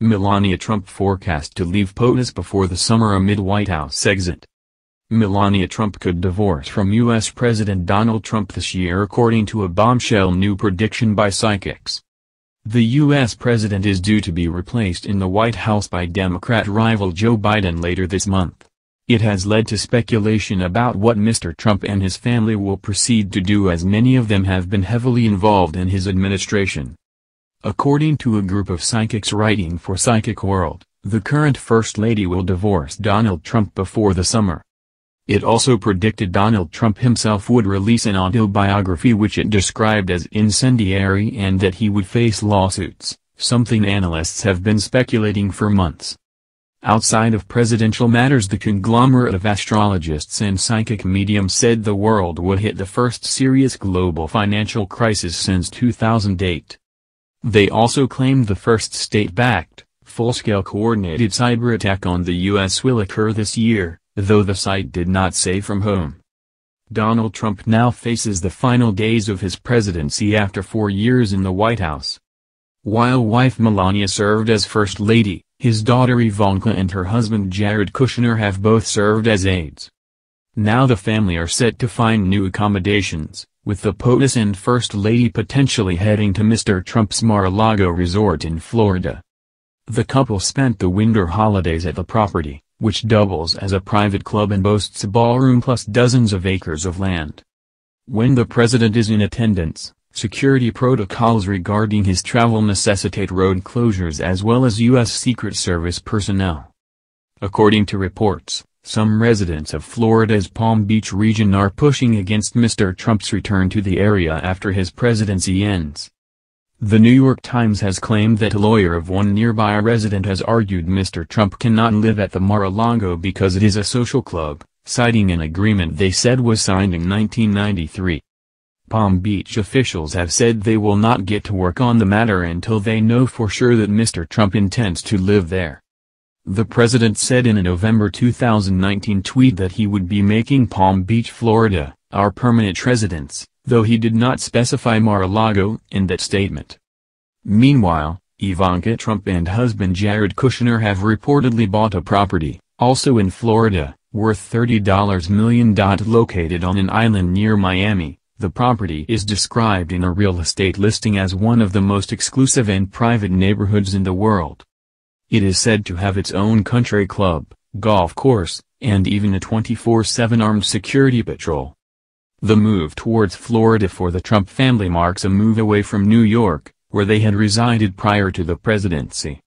Melania Trump forecast to leave POTUS before the summer amid White House exit. Melania Trump could divorce from U.S. President Donald Trump this year according to a bombshell new prediction by psychics. The U.S. president is due to be replaced in the White House by Democrat rival Joe Biden later this month. It has led to speculation about what Mr. Trump and his family will proceed to do, as many of them have been heavily involved in his administration. According to a group of psychics writing for Psychic World, the current First Lady will divorce Donald Trump before the summer. It also predicted Donald Trump himself would release an autobiography which it described as incendiary, and that he would face lawsuits, something analysts have been speculating for months. Outside of presidential matters, the conglomerate of astrologists and psychic mediums said the world would hit the first serious global financial crisis since 2008. They also claimed the first state-backed, full-scale coordinated cyber attack on the U.S. will occur this year, though the site did not say from whom. Donald Trump now faces the final days of his presidency after 4 years in the White House. While wife Melania served as First Lady, his daughter Ivanka and her husband Jared Kushner have both served as aides. Now the family are set to find new accommodations, with the POTUS and First Lady potentially heading to Mr. Trump's Mar-a-Lago resort in Florida. The couple spent the winter holidays at the property, which doubles as a private club and boasts a ballroom plus dozens of acres of land. When the president is in attendance, security protocols regarding his travel necessitate road closures as well as U.S. Secret Service personnel. According to reports, some residents of Florida's Palm Beach region are pushing against Mr. Trump's return to the area after his presidency ends. The New York Times has claimed that a lawyer of one nearby resident has argued Mr. Trump cannot live at the Mar-a-Lago because it is a social club, citing an agreement they said was signed in 1993. Palm Beach officials have said they will not get to work on the matter until they know for sure that Mr. Trump intends to live there. The president said in a November 2019 tweet that he would be making Palm Beach, Florida, our permanent residence, though he did not specify Mar-a-Lago in that statement. Meanwhile, Ivanka Trump and husband Jared Kushner have reportedly bought a property, also in Florida, worth $30 million, located on an island near Miami. The property is described in a real estate listing as one of the most exclusive and private neighborhoods in the world. It is said to have its own country club, golf course, and even a 24/7 armed security patrol. The move towards Florida for the Trump family marks a move away from New York, where they had resided prior to the presidency.